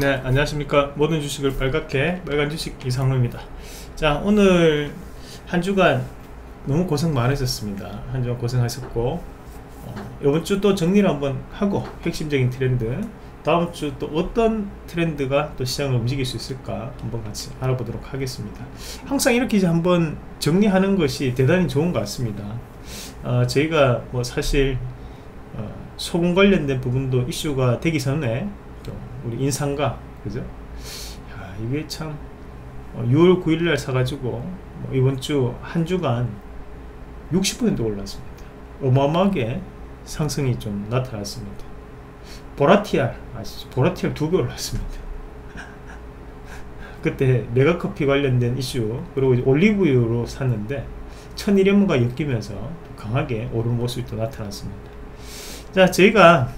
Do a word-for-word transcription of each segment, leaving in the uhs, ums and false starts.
네, 안녕하십니까. 모든 주식을 빨갛게 빨간 주식 이상로입니다. 자, 오늘 한 주간 너무 고생 많으셨습니다. 한 주간 고생하셨고, 어, 이번 주 또 정리를 한번 하고 핵심적인 트렌드, 다음 주 또 어떤 트렌드가 또 시장을 움직일 수 있을까 한번 같이 알아보도록 하겠습니다. 항상 이렇게 이제 한번 정리하는 것이 대단히 좋은 것 같습니다. 어, 저희가 뭐 사실 어, 소금 관련된 부분도 이슈가 되기 전에 우리 인상가, 그죠? 야, 이게 참 유월 구일날 사가지고 이번 주 한 주간 육십 퍼센트 올랐습니다. 어마어마하게 상승이 좀 나타났습니다. 보라티알 아시죠? 보라티알 두 배 올랐습니다. 그때 메가커피 관련된 이슈, 그리고 이제 올리브유로 샀는데 천일염과 엮이면서 강하게 오른 모습이 또 나타났습니다. 자, 저희가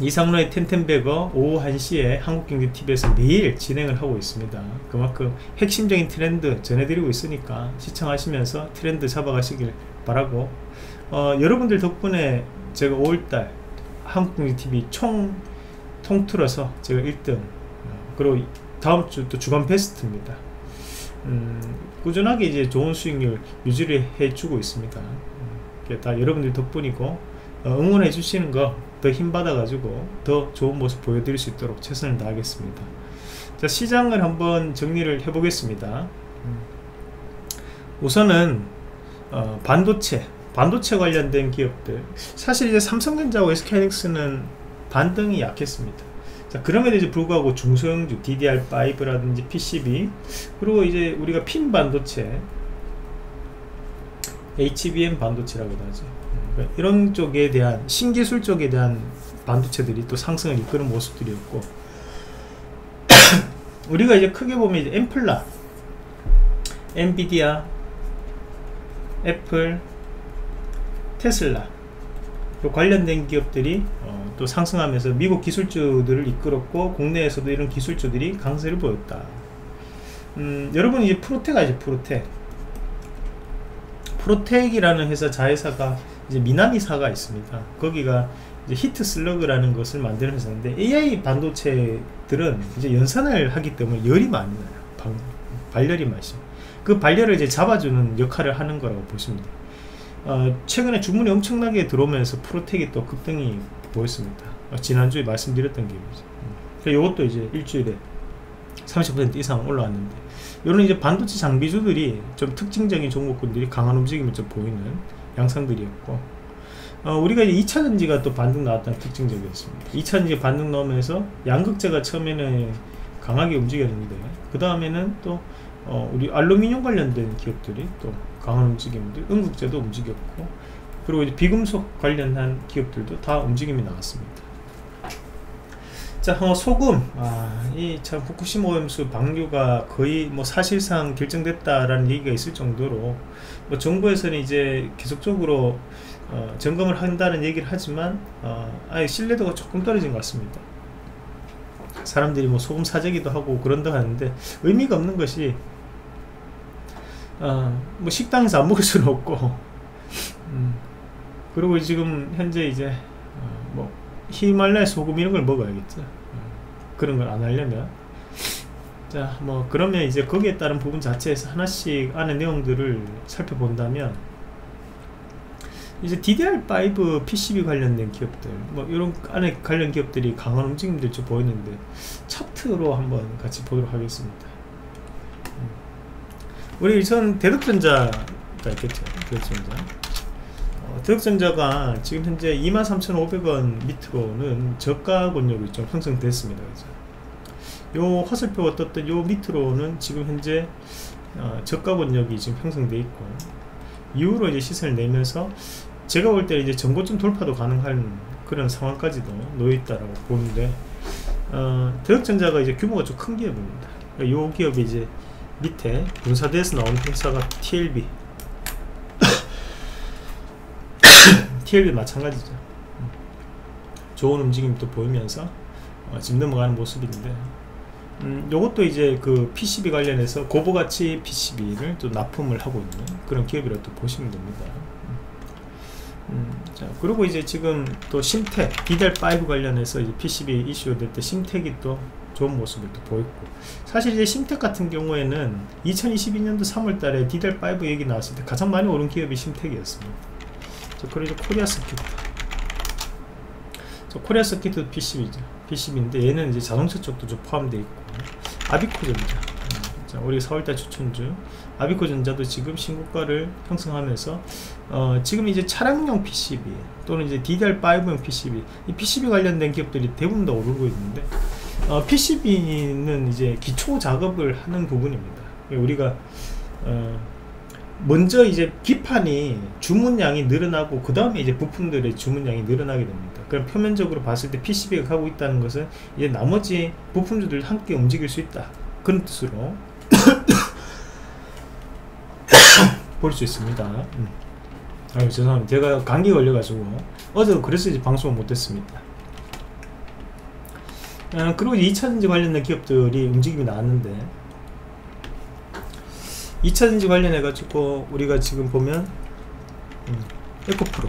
이상로의 텐텐베거 오후 한 시에 한국경제티비에서 매일 진행을 하고 있습니다. 그만큼 핵심적인 트렌드 전해드리고 있으니까 시청하시면서 트렌드 잡아가시길 바라고, 어, 여러분들 덕분에 제가 오월달 한국경제티비 총 통틀어서 제가 일 등, 그리고 다음주 또 주간 베스트입니다. 음, 꾸준하게 이제 좋은 수익률 유지를 해주고 있습니다. 이게 다 여러분들 덕분이고, 응원해 주시는 거 더 힘받아 가지고 더 좋은 모습 보여드릴 수 있도록 최선을 다하겠습니다. 자, 시장을 한번 정리를 해 보겠습니다. 우선은 어, 반도체 반도체 관련된 기업들, 사실 이제 삼성전자와 에스케이하이닉스는 반등이 약했습니다. 자, 그럼에도 이제 불구하고 중소형주 디디알 파이브 라든지 피씨비, 그리고 이제 우리가 핀 반도체, 에이치비엠 반도체라고도 하죠. 이런 쪽에 대한 신기술 쪽에 대한 반도체들이 또 상승을 이끄는 모습들이었고, 우리가 이제 크게 보면 이제 엔플라, 엔비디아, 애플, 테슬라 또 관련된 기업들이 어, 또 상승하면서 미국 기술주들을 이끌었고, 국내에서도 이런 기술주들이 강세를 보였다. 음, 여러분 이제 프로텍 아시죠? 프로텍 프로텍이라는 회사 자회사가 이제 미나미사가 있습니다. 거기가 이제 히트슬러그라는 것을 만드는 회사인데, 에이아이 반도체들은 이제 연산을 하기 때문에 열이 많이 나요. 방, 발열이 많죠. 그 발열을 이제 잡아주는 역할을 하는 거라고 보시면 돼요. 어, 최근에 주문이 엄청나게 들어오면서 프로텍이 또 급등이 보였습니다. 어, 지난주에 말씀드렸던 기업이죠. 이것도 이제 일주일에 삼십 퍼센트 이상 올라왔는데, 이런 이제 반도체 장비주들이 좀 특징적인 종목군들이 강한 움직임을 좀 보이는 양상들이었고, 어, 우리가 이제 이차전지가 또 반등 나왔다는 특징적이었습니다. 이차전지 반등 나오면서 양극재가 처음에는 강하게 움직였는데, 그 다음에는 또 어, 우리 알루미늄 관련된 기업들이 또 강한 움직임들, 음극재도 움직였고, 그리고 이제 비금속 관련한 기업들도 다 움직임이 나왔습니다. 자, 어, 소금, 아, 이 참 후쿠시마 오염수 방류가 거의 뭐 사실상 결정됐다라는 얘기가 있을 정도로, 뭐 정부에서는 이제 계속적으로 어, 점검을 한다는 얘기를 하지만 어, 아예 신뢰도가 조금 떨어진 것 같습니다. 사람들이 뭐 소금 사재기도 하고 그런다 하는데, 의미가 없는 것이 어, 뭐 식당에서 안 먹을 수는 없고, 음, 그리고 지금 현재 이제 어, 뭐 히말라야 소금 이런 걸 먹어야겠죠. 그런 걸 안 하려면. 자, 뭐 그러면 이제 거기에 따른 부분 자체에서 하나씩 안의 내용들을 살펴본다면, 이제 디디알 파이브 피씨비 관련된 기업들, 뭐 이런 안에 관련 기업들이 강한 움직임들 좀 보이는데, 차트로 한번 같이 보도록 하겠습니다. 우리 우선 대덕전자가 있겠죠. 대덕전자. 대덕전자가 지금 현재 이만 삼천 오백 원 밑으로는 저가 권역이 좀 형성됐습니다. 그죠? 요 허슬표가 떴던 요 밑으로는 지금 현재 어, 저가 권역이 지금 형성돼 있고, 이후로 이제 시선을 내면서 제가 볼 때 이제 전고점 돌파도 가능한 그런 상황까지도 놓여 있다라고 보는데, 어, 대덕전자가 이제 규모가 좀 큰 기업입니다. 그러니까 요 기업이 이제 밑에 군사대에서 나온 회사가 티엘비. 티엘비 마찬가지죠. 좋은 움직임도 보이면서 어, 지금 넘어가는 모습인데, 음, 요것도 이제 그 피씨비 관련해서 고부가치 피씨비를 또 납품을 하고 있는 그런 기업이라고 또 보시면 됩니다. 음, 자, 그리고 이제 지금 또 심텍 디디알 파이브 관련해서 이제 피씨비 이슈 될 때 심텍이 또 좋은 모습을 또 보였고, 사실 이제 심텍 같은 경우에는 이천이십이년도 삼월달에 디디알 파이브 얘기 나왔을 때 가장 많이 오른 기업이 심텍이었습니다. 자, 그리고 코리아서킷. 자, 코리아서킷도 피씨비죠. 피씨비인데 얘는 이제 자동차 쪽도 좀 포함되어 있고, 아비코전자. 자, 우리 사월달 추천주. 아비코전자도 지금 신고가를 형성하면서 어, 지금 이제 차량용 피씨비 또는 이제 디디알 파이브용 피씨비, 이 피씨비 관련된 기업들이 대부분 다 오르고 있는데, 어, 피씨비는 이제 기초 작업을 하는 부분입니다. 우리가 어, 먼저 이제 기판이 주문량이 늘어나고 그 다음에 이제 부품들의 주문량이 늘어나게 됩니다. 그럼 표면적으로 봤을 때 피씨비가 가고 있다는 것은 이제 나머지 부품주들 함께 움직일 수 있다, 그런 뜻으로 볼 수 있습니다. 음. 아유, 죄송합니다. 제가 감기 걸려가지고 어제도 그래서 이제 방송을 못했습니다. 아, 그리고 이차전지 관련된 기업들이 움직임이 나왔는데, 이차전지 관련해가지고 우리가 지금 보면 음, 에코프로,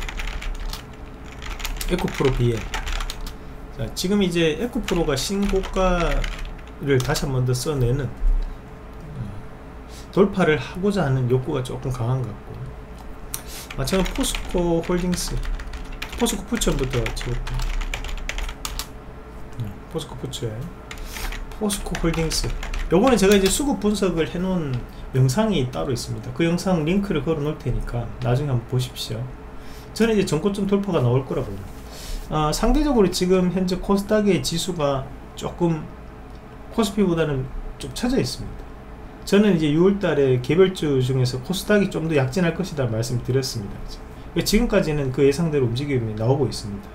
에코프로 비엠. 자, 지금 이제 에코프로가 신고가를 다시 한번 더 써내는 돌파를 하고자 하는 욕구가 조금 강한 것 같고, 마찬가지 포스코홀딩스, 포스코퓨처엠부터 찍었고, 음, 포스코퓨처엠, 포스코홀딩스. 요거는 제가 이제 수급 분석을 해놓은 영상이 따로 있습니다. 그 영상 링크를 걸어 놓을 테니까 나중에 한번 보십시오. 저는 이제 전고점 돌파가 나올 거라고. 아, 상대적으로 지금 현재 코스닥의 지수가 조금 코스피보다는 좀 처져 있습니다. 저는 이제 유월달에 개별주 중에서 코스닥이 좀 더 약진할 것이다 말씀드렸습니다. 지금까지는 그 예상대로 움직임이 나오고 있습니다.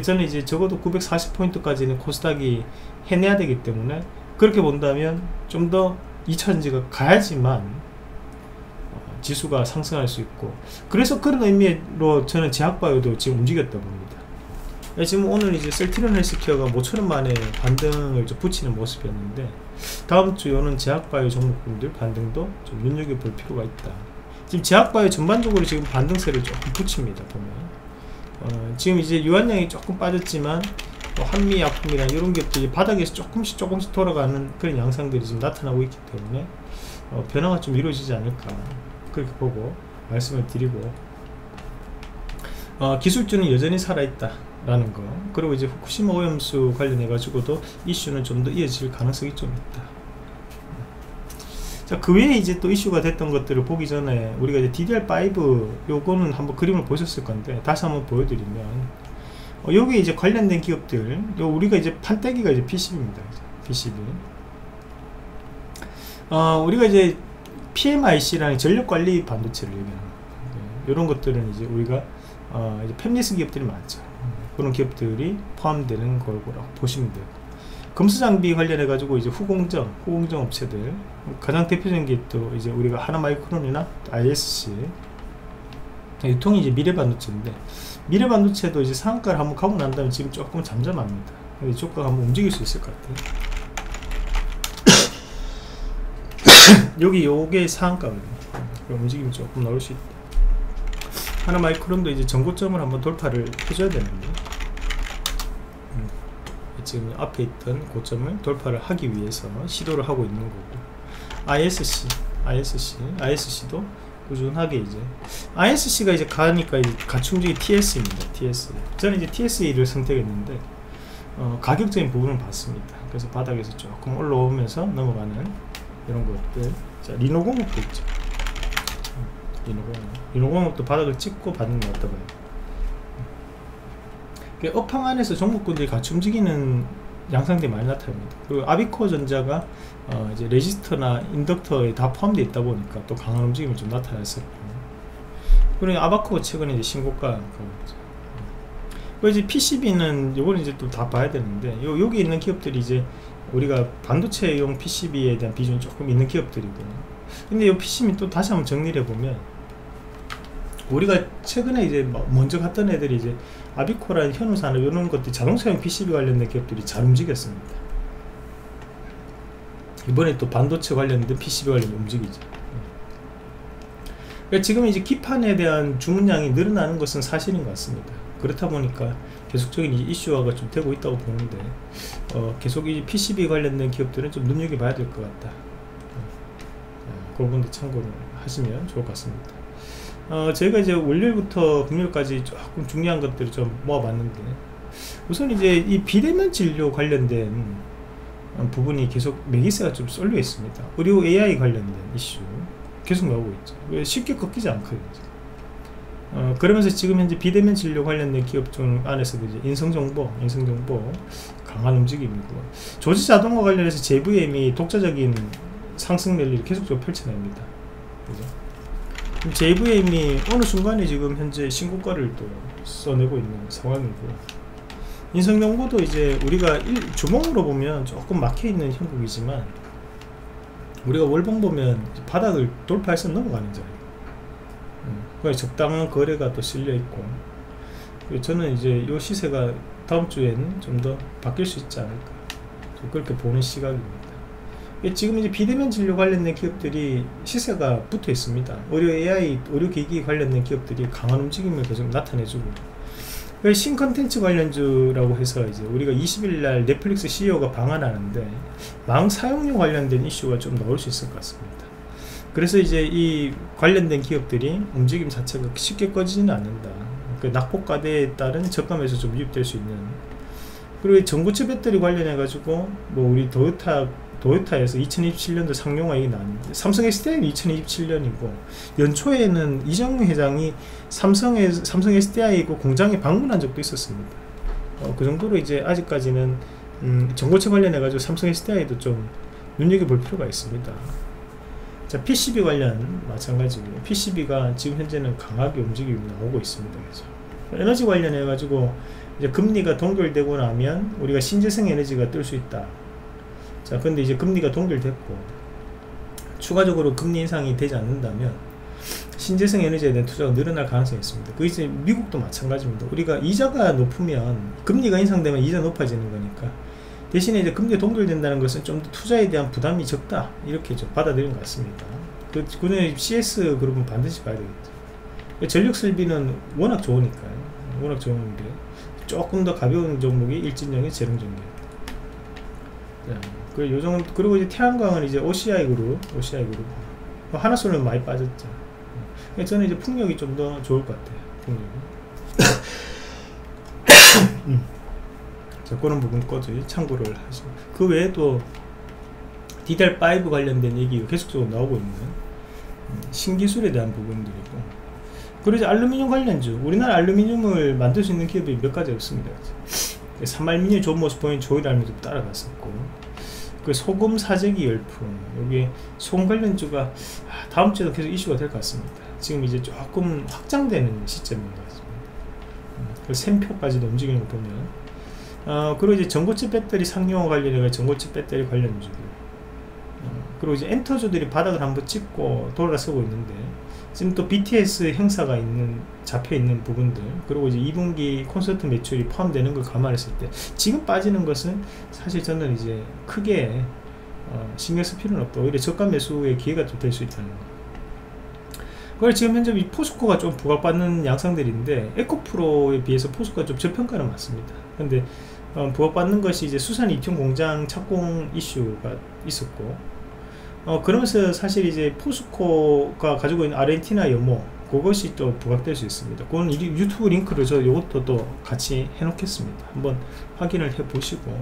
저는 이제 적어도 구백사십 포인트까지는 코스닥이 해내야 되기 때문에, 그렇게 본다면 좀 더 이차전지가 가야지만 지수가 상승할 수 있고, 그래서 그런 의미로 저는 제약바이오도 지금 움직였다 봅니다. 지금 오늘 이제 셀트리온 헬스케어가 모처럼 만에 반등을 좀 붙이는 모습이었는데, 다음 주 오는 제약바이오 종목분들 반등도 좀 눈여겨볼 필요가 있다. 지금 제약바이오 전반적으로 지금 반등세를 조금 붙입니다, 보면. 어, 지금 이제 유한량이 조금 빠졌지만, 뭐 한미약품이랑 이런 기업들이 바닥에서 조금씩 조금씩 돌아가는 그런 양상들이 지금 나타나고 있기 때문에, 어, 변화가 좀 이루어지지 않을까, 그렇게 보고 말씀을 드리고, 어, 기술주는 여전히 살아있다 라는 거. 그리고 이제 후쿠시마 오염수 관련해 가지고도 이슈는 좀 더 이어질 가능성이 좀 있다. 자, 그 외에 이제 또 이슈가 됐던 것들을 보기 전에 우리가 이제 디디알 파이브 요거는 한번 그림을 보셨을 건데 다시 한번 보여드리면, 어, 여기 이제 관련된 기업들, 요 우리가 이제 판때기가 이제 피씨비입니다. 피씨비. 어, 우리가 이제 피엠아이씨라는 전력관리 반도체를 얘기하는 거예요. 이런 것들은 이제 우리가 어, 이제 팹리스 기업들이 많죠. 그런 기업들이 포함되는 거라고 보시면 돼요. 금수장비 관련해 가지고 이제 후공정, 후공정 업체들 가장 대표적인 게 또 이제 우리가 하나마이크론이나 아이에스씨, 유통이 이제 미래반도체인데, 미래반도체도 이제 상한가를 한번 가고 난 다음에 지금 조금 잠잠합니다. 주가가 한번 움직일 수 있을 것 같아요. 여기 요게 상한가입니다. 움직임이 조금 나올 수 있다. 하나마이크론도 이제 전고점을 한번 돌파를 해줘야 되는데, 음, 지금 앞에 있던 고점을 돌파를 하기 위해서 시도를 하고 있는 거고, 아이에스씨, 아이에스씨, 아이에스씨도 꾸준하게 이제 아이에스씨가 이제 가니까 이제 가충주의 티에스입니다. 티에스. 저는 이제 티에스를 선택했는데, 어, 가격적인 부분을 봤습니다. 그래서 바닥에서 조금 올라오면서 넘어가는 이런 것들. 자, 리노공업도 있죠. 리노공업. 리노공업도 바닥을 찍고 받는 것 같다고요. 업황 안에서 종목군들이 같이 움직이는 양상들이 많이 나타납니다. 그리고 아비코전자가 어 이제 레지스터나 인덕터에 다 포함되어 있다 보니까 또 강한 움직임이 좀 나타났었고, 그리고 아바코 최근에 이제 신고가. 그리고 이제 피씨비는 요거는 이제 또 다 봐야 되는데, 요 여기 있는 기업들이 이제 우리가 반도체용 피씨비에 대한 비중이 조금 있는 기업들이거든요. 근데 요 피씨비 또 다시 한번 정리를 해보면, 우리가 최근에 이제 먼저 갔던 애들이 이제 아비코랑 현우산업 이런 것들이 자동차용 피씨비 관련된 기업들이 잘 움직였습니다. 이번에 또 반도체 관련된 피씨비 관련된 움직이죠. 그러니까 지금 이제 기판에 대한 주문량이 늘어나는 것은 사실인 것 같습니다. 그렇다 보니까 계속적인 이슈화가 좀 되고 있다고 보는데, 어, 계속 이 피씨비 관련된 기업들은 좀 눈여겨봐야 될 것 같다. 어, 그런 분들 참고를 하시면 좋을 것 같습니다. 어, 제가 이제 월요일부터 금요일까지 조금 중요한 것들을 좀 모아봤는데, 우선 이제 이 비대면 진료 관련된 부분이 계속 매기세가 좀 쏠려 있습니다. 의료 에이아이 관련된 이슈 계속 나오고 있죠. 왜 쉽게 꺾이지 않거든요. 어, 그러면서 지금 현재 비대면 진료 관련된 기업 중 안에서도 이제 인성정보, 인성정보 강한 움직임이고, 조지 자동화 관련해서 제이브이엠이 독자적인 상승 랠리를 계속적으로 펼쳐냅니다. 그죠? 제이브이엠이 어느 순간에 지금 현재 신고가를 또 써내고 있는 상황이고요. 인성정보도 이제 우리가 일, 주봉으로 보면 조금 막혀있는 형국이지만, 우리가 월봉 보면 바닥을 돌파해서 넘어가는 자리, 적당한 거래가 또 실려있고, 저는 이제 요 시세가 다음 주에는 좀 더 바뀔 수 있지 않을까, 그렇게 보는 시각입니다. 지금 이제 비대면 진료 관련된 기업들이 시세가 붙어 있습니다. 의료 에이아이, 의료기기 관련된 기업들이 강한 움직임을 계속 나타내주고, 신컨텐츠 관련주라고 해서 이제 우리가 이십일날 넷플릭스 씨이오가 방한하는데 망 사용료 관련된 이슈가 좀 나올 수 있을 것 같습니다. 그래서 이제 이 관련된 기업들이 움직임 자체가 쉽게 꺼지지는 않는다. 그러니까 낙폭과대에 따른 저감에서 좀 유입될 수 있는. 그리고 전고체 배터리 관련해 가지고 뭐 우리 도요타 도요타에서 이천이십칠년도 상용화 얘기 나왔는데, 삼성 에스디아이는 이천이십칠년이고 연초에는 이정우 회장이 삼성에 삼성 에스디아이고 공장에 방문한 적도 있었습니다. 어, 그 정도로 이제 아직까지는 음, 전고체 관련해 가지고 삼성 에스디아이도 좀 눈여겨 볼 필요가 있습니다. 자, 피씨비 관련 마찬가지고요. 피씨비가 지금 현재는 강하게 움직임이 나오고 있습니다. 그래서 에너지 관련해 가지고 이제 금리가 동결되고 나면 우리가 신재생 에너지가 뜰 수 있다. 자, 근데 이제 금리가 동결됐고 추가적으로 금리 인상이 되지 않는다면 신재생 에너지에 대한 투자가 늘어날 가능성이 있습니다. 그 이제 미국도 마찬가지입니다. 우리가 이자가 높으면 금리가 인상되면 이자 높아지는 거니까, 대신에 이제 금리가 동결된다는 것은 좀 더 투자에 대한 부담이 적다, 이렇게 좀 받아들인 것 같습니다. 그, 그는 씨에스 그룹은 반드시 봐야 되겠죠. 전력 설비는 워낙 좋으니까요. 워낙 좋은데 조금 더 가벼운 종목이 일진형의 제룡전기. 그 요정 그리고 이제 태양광은 이제 오씨아이 그룹, 오씨아이 그룹. 하나솔은 많이 빠졌죠. 저는 이제 풍력이 좀 더 좋을 것 같아요. 풍력이. 그런 부분까지 참고를 하시고, 그 외에도 디디알 파이브 관련된 얘기가 계속적으로 나오고 있는 신기술에 대한 부분들이고, 그리고 이제 알루미늄 관련주, 우리나라 알루미늄을 만들 수 있는 기업이 몇 가지 없습니다. 삼말미늄 좋은 모습 보인 조일알루미늄도 따라갔었고, 그 소금 사재기 열풍, 여기 소금 관련주가 다음 주에도 계속 이슈가 될 것 같습니다. 지금 이제 조금 확장되는 시점인 것 같습니다. 그 샘표까지도 움직이는 거 보면, 어, 그리고 이제 전고체 배터리 상용화 관련해서 전고체 배터리 관련주고, 어, 그리고 이제 엔터주들이 바닥을 한번 찍고 돌아서고 있는데, 지금 또 비티에스 행사가 있는, 잡혀있는 부분들, 그리고 이제 이분기 콘서트 매출이 포함되는 걸 감안했을 때 지금 빠지는 것은 사실 저는 이제 크게 어, 신경 쓸 필요는 없다. 오히려 저가 매수의 기회가 좀 될 수 있다는 거. 그걸 지금 현재 이 포스코가 좀 부각받는 양상들인데, 에코프로에 비해서 포스코가 좀 저평가는 맞습니다. 근데 어, 부각받는 것이 이제 수산 이튬 공장 착공 이슈가 있었고, 어, 그러면서 사실 이제 포스코가 가지고 있는 아르헨티나 염호, 그것이 또 부각될 수 있습니다. 그건 유튜브 링크를 저 이것도 또 같이 해놓겠습니다. 한번 확인을 해 보시고,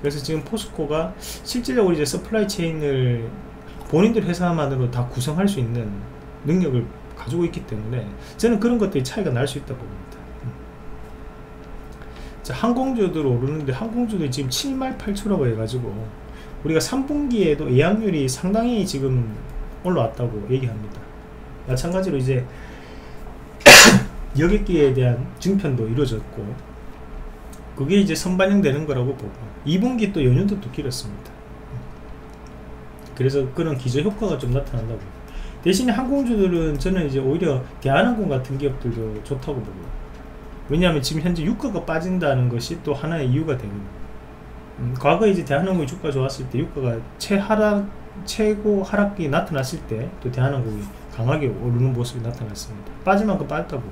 그래서 지금 포스코가 실질적으로 이제 서플라이 체인을 본인들 회사만으로 다 구성할 수 있는 능력을 가지고 있기 때문에 저는 그런 것들이 차이가 날 수 있다고 봅니다. 자, 항공주들 오르는데, 항공주들이 지금 칠말 팔초라고 해가지고 우리가 삼분기에도 예약률이 상당히 지금 올라왔다고 얘기합니다. 마찬가지로 이제 여객기에 대한 증편도 이루어졌고, 그게 이제 선반영되는 거라고 보고, 이분기 또 연휴도 또 길었습니다. 그래서 그런 기저효과가 좀 나타난다고 봅니다. 대신에 항공주들은 저는 이제 오히려 대한항공 같은 기업들도 좋다고 보고요. 왜냐하면 지금 현재 유가가 빠진다는 것이 또 하나의 이유가 되거든요. 음, 과거에 이제 대한항공이 주가 좋았을 때, 유가가 최하락, 최고 하락이 나타났을 때 또 대한항공이 강하게 오르는 모습이 나타났습니다. 빠질 만큼 빠졌다고.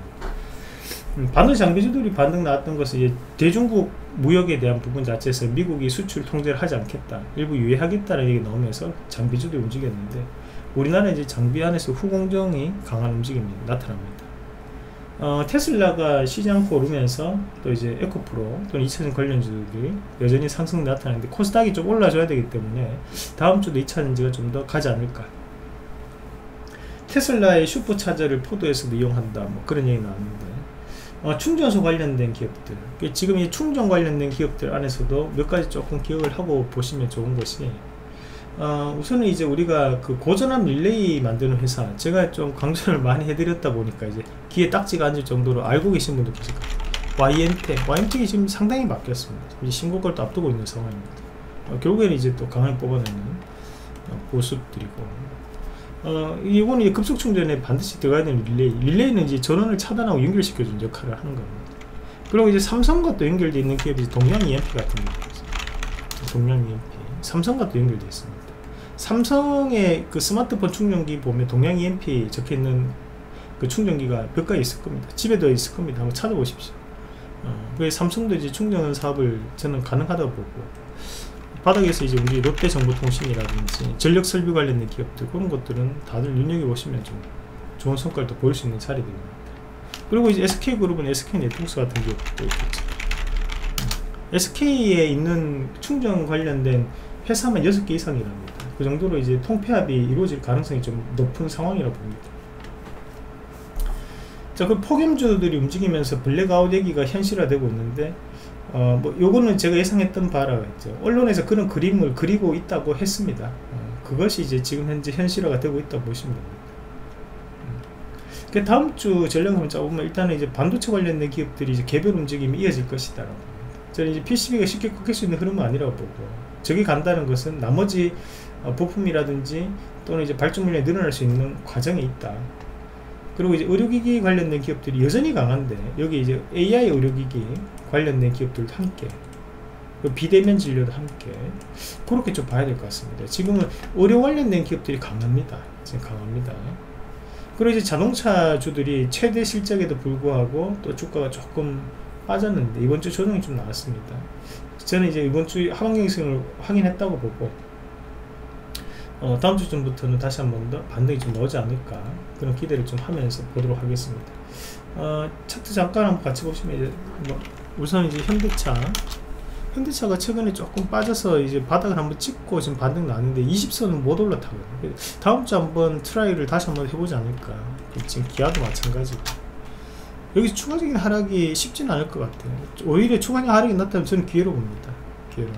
음, 반도체 장비주들이 반등 나왔던 것은 이제 대중국 무역에 대한 부분 자체에서 미국이 수출 통제를 하지 않겠다, 일부 유예하겠다는 얘기 나오면서 장비주들이 움직였는데, 우리나라 이제 장비 안에서 후공정이 강한 움직임이 나타납니다. 어, 테슬라가 쉬지 않고 오르면서 또 이제 에코프로 또는 이차전 관련주들이 여전히 상승 나타나는데, 코스닥이 좀 올라줘야 되기 때문에 다음 주도 이차전지가 좀 더 가지 않을까. 테슬라의 슈퍼차저를 포도에서도 이용한다, 뭐 그런 얘기 나왔는데, 어, 충전소 관련된 기업들, 지금 이 충전 관련된 기업들 안에서도 몇 가지 조금 기억을 하고 보시면 좋은 것이, 어, 우선은 이제 우리가 그 고전압 릴레이 만드는 회사, 제가 좀 강조를 많이 해드렸다 보니까 이제 귀에 딱지가 앉을 정도로 알고 계신 분도 계실 거예요. 와이엠텍, 와이엠텍이 지금 상당히 바뀌었습니다. 이제 신고가도 앞두고 있는 상황입니다. 어, 결국에는 이제 또 강하게 뽑아내는 어, 보습들이고, 어, 이거는 급속 충전에 반드시 들어가야 되는 릴레이. 릴레이는 이제 전원을 차단하고 연결시켜주는 역할을 하는 겁니다. 그리고 이제 삼성과 또 연결되어 있는 기업이 동양이엠피 같은 겁니다. 동양이엠피. 삼성과 또 연결되어 있습니다. 삼성의 그 스마트폰 충전기 보면 동양이엠피 적혀있는 그 충전기가 몇 가지 있을 겁니다. 집에도 있을 겁니다. 한번 찾아보십시오. 어, 왜 삼성도 이제 충전 사업을 저는 가능하다고 보고, 바닥에서 이제 우리 롯데정보통신이라든지 전력설비 관련된 기업들, 그런 것들은 다들 눈여겨보시면 좀 좋은 성과를 보일 수 있는 자리들입니다. 그리고 이제 에스케이그룹은 에스케이네트웍스 같은 기업도 있겠죠. 에스케이에 있는 충전 관련된 회사만 여섯 개 이상이랍니다. 그 정도로 이제 통폐합이 이루어질 가능성이 좀 높은 상황이라고 봅니다. 자, 그 폭염주들이 움직이면서 블랙아웃 얘기가 현실화되고 있는데, 어, 뭐, 요거는 제가 예상했던 바라 있죠. 언론에서 그런 그림을 그리고 있다고 했습니다. 어, 그것이 이제 지금 현재 현실화가 되고 있다고 보시면 됩니다. 음. 그 다음 주 전략을 짜보면 일단은 이제 반도체 관련된 기업들이 이제 개별 움직임이 이어질 것이다. 저는 이제 피씨비가 쉽게 꺾일 수 있는 흐름은 아니라고 보고, 저기 간다는 것은 나머지 어, 부품이라든지 또는 이제 발주물량이 늘어날 수 있는 과정이 있다. 그리고 이제 의료기기 관련된 기업들이 여전히 강한데, 여기 이제 에이아이 의료기기 관련된 기업들도 함께, 비대면 진료도 함께, 그렇게 좀 봐야 될 것 같습니다. 지금은 의료 관련된 기업들이 강합니다. 지금 강합니다. 그리고 이제 자동차주들이 최대 실적에도 불구하고 또 주가가 조금 빠졌는데, 이번 주 조정이 좀 나왔습니다. 저는 이제 이번 주 하반기 상승을 확인했다고 보고, 어, 다음 주 정도부터는 다시 한번 더 반등이 좀 나오지 않을까, 그런 기대를 좀 하면서 보도록 하겠습니다. 어, 차트 잠깐 한번 같이 보시면 이제 뭐 우선 이제 현대차, 현대차가 최근에 조금 빠져서 이제 바닥을 한번 찍고 지금 반등 나왔는데 이십 선은 못 올라타거든요. 다음 주 한번 트라이를 다시 한번 해보지 않을까. 지금 기아도 마찬가지고, 여기서 추가적인 하락이 쉽지는 않을 것 같아요. 오히려 추가적인 하락이 났다면 저는 기회로 봅니다. 기회로.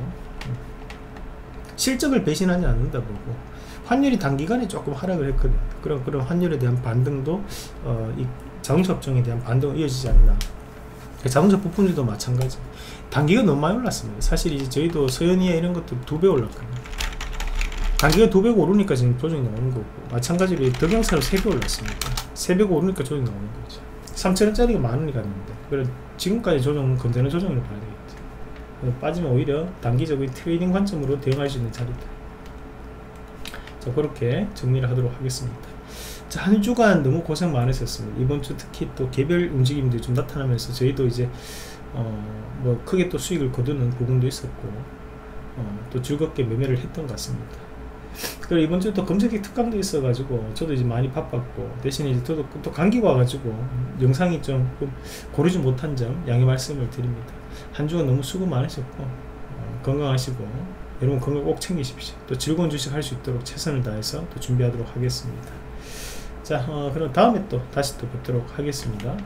실적을 배신하지 않는다 보고, 환율이 단기간에 조금 하락을 했거든요. 그런, 그런 환율에 대한 반등도, 어, 이 자동차 업종에 대한 반등은 이어지지 않나. 자동차 부품들도 마찬가지. 단기가 너무 많이 올랐습니다. 사실 이제 저희도 서현이야 이런 것도 두 배 올랐거든요. 단기가 두 배가 오르니까 지금 조정이 나오는 거고, 마찬가지로 덕양사로 세 배 올랐습니다. 세 배가 오르니까 조정이 나오는 거죠. 삼천 원짜리가 만 원이 갔는데, 그래 지금까지 조정은 건전한 조정으로 봐야 되겠죠. 빠지면 오히려 단기적인 트레이딩 관점으로 대응할 수 있는 자리다. 자, 그렇게 정리를 하도록 하겠습니다. 자, 한 주간 너무 고생 많으셨습니다. 이번 주 특히 또 개별 움직임들이 좀 나타나면서 저희도 이제 어 뭐 크게 또 수익을 거두는 부분도 있었고, 어 또 즐겁게 매매를 했던 것 같습니다. 그리고 이번 주에 또 검색기 특강도 있어가지고 저도 이제 많이 바빴고, 대신에 이제 저도 또 감기가 와가지고 영상이 좀 고르지 못한 점 양해 말씀을 드립니다. 한 주간 너무 수고 많으셨고, 어 건강하시고, 여러분 건강 꼭 챙기십시오. 또 즐거운 주식 할 수 있도록 최선을 다해서 또 준비하도록 하겠습니다. 자, 어, 그럼 다음에 또 다시 또 뵙도록 하겠습니다.